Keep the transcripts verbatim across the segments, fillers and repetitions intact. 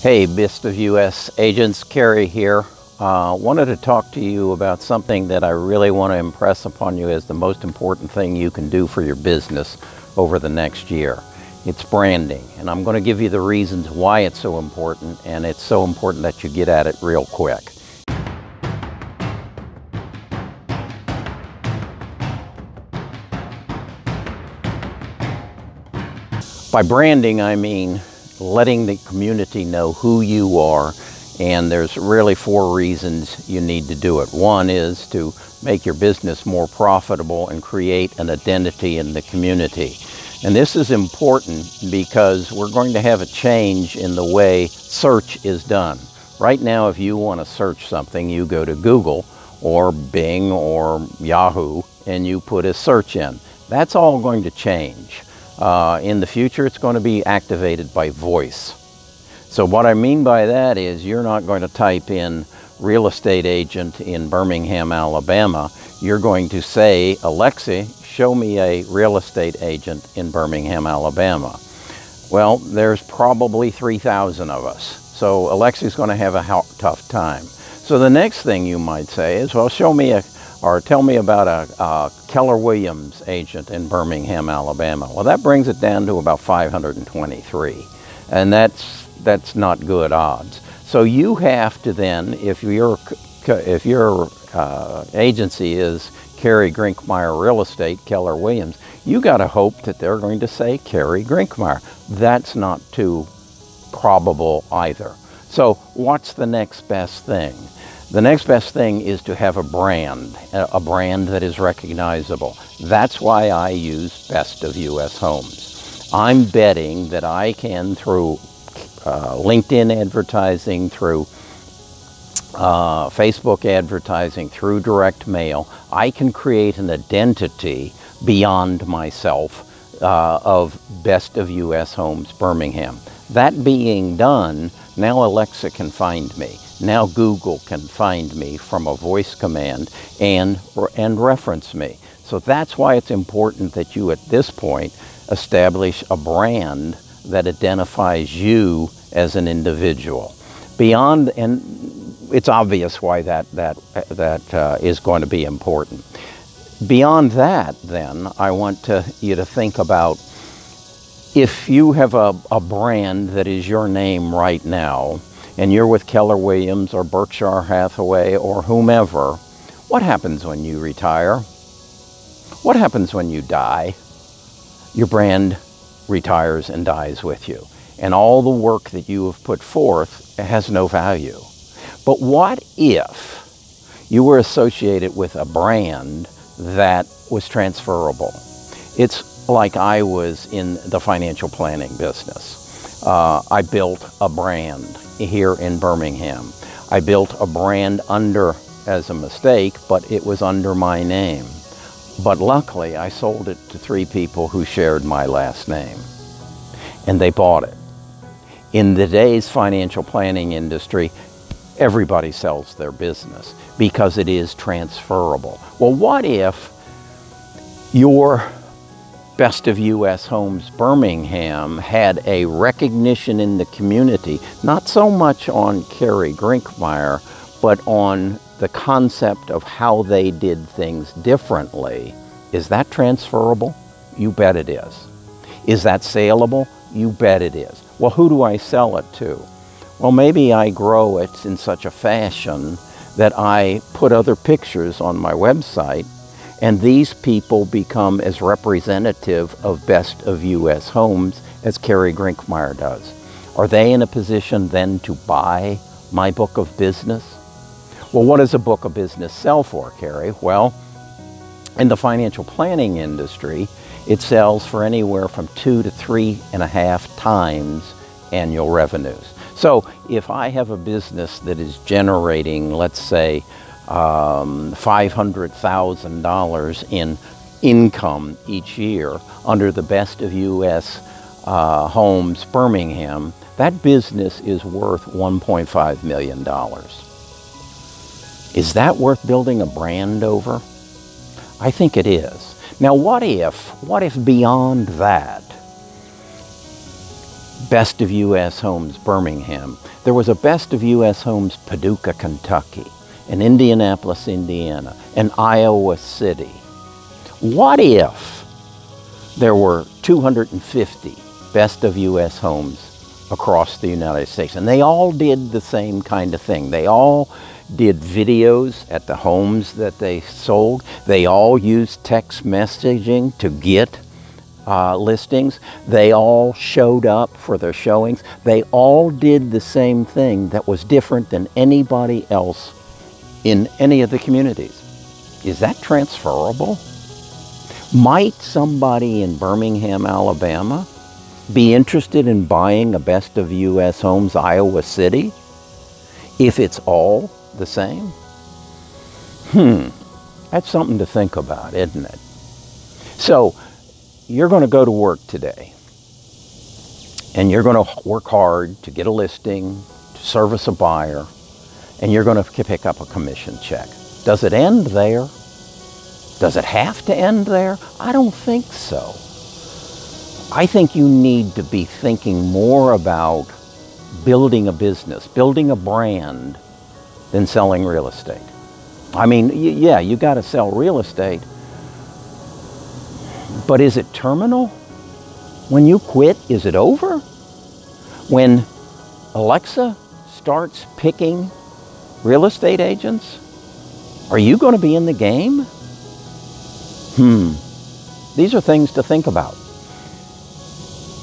Hey, Best of U S Agents, Cary here. Uh, wanted to talk to you about something that I really want to impress upon you as the most important thing you can do for your business over the next year. It's branding, and I'm going to give you the reasons why it's so important, and it's so important that you get at it real quick. By branding, I mean letting the community know who you are, and there's really four reasons you need to do it. One is to make your business more profitable and create an identity in the community. And this is important because we're going to have a change in the way search is done. Right now, if you want to search something, you go to Google or Bing or Yahoo and you put a search in. That's all going to change. Uh, in the future, it's going to be activated by voice. So what I mean by that is you're not going to type in real estate agent in Birmingham, Alabama. You're going to say, Alexa, show me a real estate agent in Birmingham, Alabama. Well, there's probably three thousand of us. So Alexa's going to have a tough time. So the next thing you might say is, well, show me a or tell me about a, a Keller Williams agent in Birmingham, Alabama. Well, that brings it down to about five hundred twenty-three, and that's that's not good odds. So you have to then, if your if your uh, agency is Cary Grinkmeyer Real Estate, Keller Williams, you got to hope that they're going to say Cary Grinkmeyer. That's not too probable either. So what's the next best thing? The next best thing is to have a brand, a brand that is recognizable. That's why I use Best of U S Homes. I'm betting that I can, through uh, LinkedIn advertising, through uh, Facebook advertising, through direct mail, I can create an identity beyond myself uh, of Best of U S Homes Birmingham. That being done, now Alexa can find me. Now Google can find me from a voice command and, and reference me. So that's why it's important that you, at this point, establish a brand that identifies you as an individual. Beyond, and it's obvious why that, that, that uh, is going to be important. Beyond that, then, I want to, you to think about, if you have a, a brand that is your name right now, and you're with Keller Williams or Berkshire Hathaway or whomever, what happens when you retire? What happens when you die? Your brand retires and dies with you. And all the work that you have put forth has no value. But what if you were associated with a brand that was transferable? It's like I was in the financial planning business. Uh, I built a brand here in Birmingham. I built a brand under as a mistake, but it was under my name. But luckily, I sold it to three people who shared my last name, and they bought it. In today's financial planning industry, everybody sells their business because it is transferable. Well, what if your Best of U S Homes Birmingham had a recognition in the community, not so much on Cary Grinkmeyer, but on the concept of how they did things differently? Is that transferable? You bet it is. Is that saleable? You bet it is. Well, who do I sell it to? Well, maybe I grow it in such a fashion that I put other pictures on my website, and these people become as representative of Best of U S Homes as Cary Grinkmeyer does. Are they in a position then to buy my book of business? Well, what does a book of business sell for, Cary? Well, in the financial planning industry, it sells for anywhere from two to three and a half times annual revenues. So if I have a business that is generating, let's say, Um, five hundred thousand dollars in income each year under the Best of U S uh, Homes Birmingham, that business is worth one point five million dollars. Is that worth building a brand over? I think it is. Now, what if, what if beyond that, Best of U S Homes, Birmingham. There was a Best of U S Homes, Paducah, Kentucky, in Indianapolis, Indiana, in Iowa City. What if there were two hundred fifty Best of U S Homes across the United States? And they all did the same kind of thing. They all did videos at the homes that they sold. They all used text messaging to get Uh, listings. They all showed up for their showings. They all did the same thing that was different than anybody else in any of the communities. Is that transferable? Might somebody in Birmingham, Alabama be interested in buying a Best of U S Homes, Iowa City, if it's all the same? Hmm, that's something to think about, isn't it? So, you're going to go to work today, and you're going to work hard to get a listing, to service a buyer, and you're going to pick up a commission check. Does it end there? Does it have to end there? I don't think so. I think you need to be thinking more about building a business, building a brand, than selling real estate. I mean, yeah, you got to sell real estate, but is it terminal? When you quit, is it over? When Alexa starts picking real estate agents, are you going to be in the game? Hmm. These are things to think about.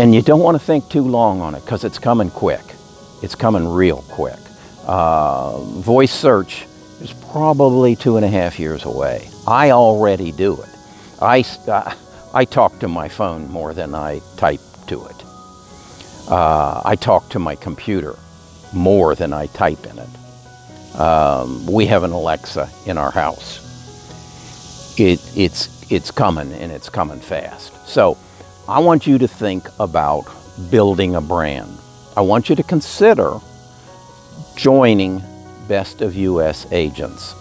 And you don't want to think too long on it, because it's coming quick. It's coming real quick. Uh, voice search is probably two and a half years away. I already do it. I, uh, I talk to my phone more than I type to it. Uh, I talk to my computer more than I type in it. Um, we have an Alexa in our house. It, it's, it's coming, and it's coming fast. So I want you to think about building a brand. I want you to consider joining Best of U S Agents.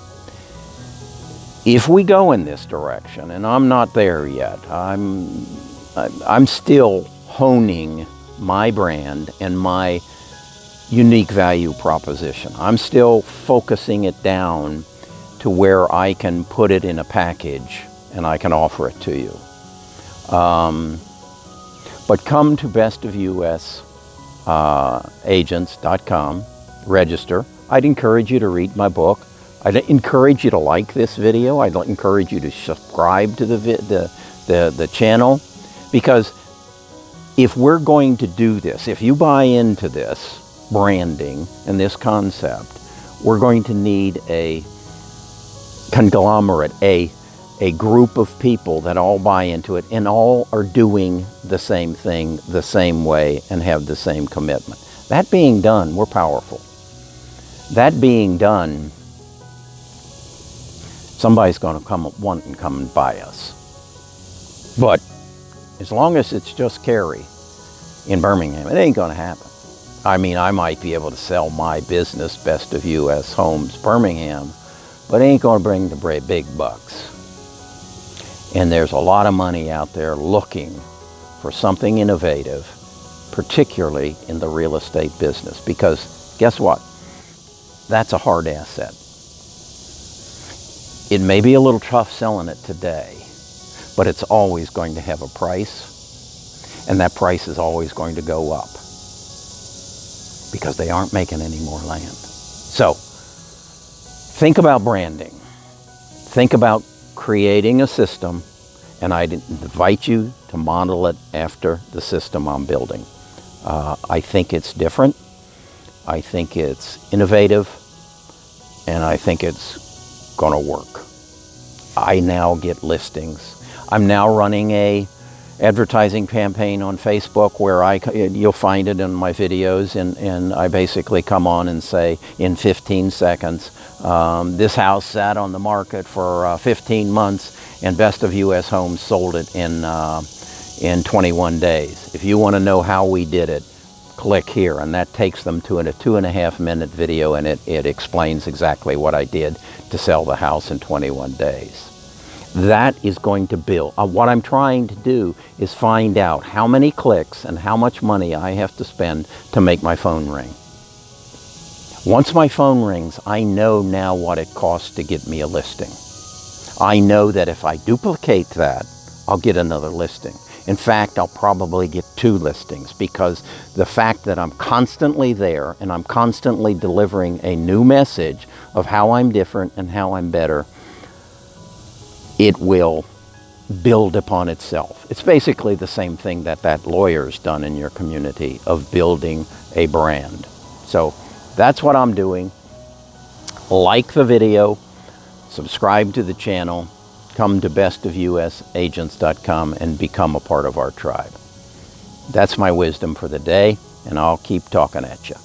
If we go in this direction, and I'm not there yet, I'm, I'm still honing my brand and my unique value proposition. I'm still focusing it down to where I can put it in a package and I can offer it to you. Um, but come to best of U S agents dot com, register. I'd encourage you to read my book. I'd encourage you to like this video. I'd encourage you to subscribe to the, the, the, the channel, because if we're going to do this, if you buy into this branding and this concept, we're going to need a conglomerate, a, a group of people that all buy into it and all are doing the same thing the same way and have the same commitment. That being done, we're powerful. That being done, somebody's going to come want and come and buy us. But as long as it's just Cary in Birmingham, it ain't going to happen. I mean, I might be able to sell my business, Best of U S Homes, Birmingham, but it ain't going to bring the big bucks. And there's a lot of money out there looking for something innovative, particularly in the real estate business, because guess what? That's a hard asset. It may be a little tough selling it today, but it's always going to have a price, and that price is always going to go up because they aren't making any more land. So think about branding. Think about creating a system, and I invite you to model it after the system I'm building. Uh, I think it's different. I think it's innovative, and I think it's gonna work. I now get listings. I'm now running a advertising campaign on Facebook where I, you'll find it in my videos, and, and I basically come on and say in fifteen seconds, um, this house sat on the market for uh, fifteen months and Best of U S Homes sold it in, uh, in twenty-one days. If you wanna know how we did it, click here, and that takes them to a two and a half minute video, and it, it explains exactly what I did to sell the house in twenty-one days. that is going to build. Uh, what I'm trying to do is find out how many clicks and how much money I have to spend to make my phone ring. Once my phone rings, I know now what it costs to get me a listing. I know that if I duplicate that, I'll get another listing. In fact, I'll probably get two listings, because the fact that I'm constantly there and I'm constantly delivering a new message of how I'm different and how I'm better, it will build upon itself. It's basically the same thing that that lawyer's done in your community of building a brand. So that's what I'm doing. Like the video, subscribe to the channel, come to best of U S agents dot com and become a part of our tribe. That's my wisdom for the day, and I'll keep talking at you.